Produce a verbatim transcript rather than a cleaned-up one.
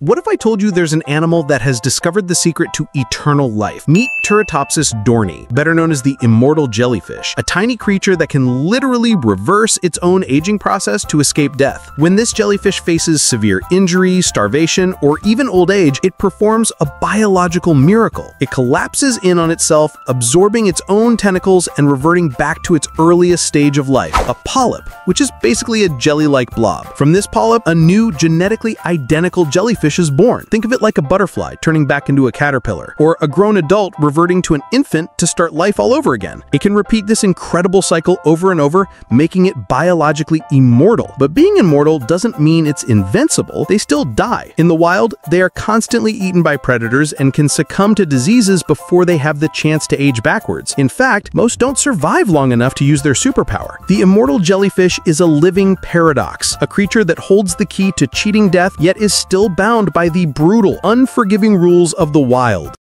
What if I told you there's an animal that has discovered the secret to eternal life? Meet Turritopsis dohrnii, better known as the immortal jellyfish, a tiny creature that can literally reverse its own aging process to escape death. When this jellyfish faces severe injury, starvation, or even old age, it performs a biological miracle. It collapses in on itself, absorbing its own tentacles and reverting back to its earliest stage of life, a polyp, which is basically a jelly-like blob. From this polyp, a new genetically identical jellyfish is born. Think of it like a butterfly turning back into a caterpillar, or a grown adult reverting to an infant to start life all over again. It can repeat this incredible cycle over and over, making it biologically immortal. But being immortal doesn't mean it's invincible. They still die. In the wild, they are constantly eaten by predators and can succumb to diseases before they have the chance to age backwards. In fact, most don't survive long enough to use their superpower. The immortal jellyfish is a living paradox, a creature that holds the key to cheating death yet is still bound by the brutal, unforgiving rules of the wild.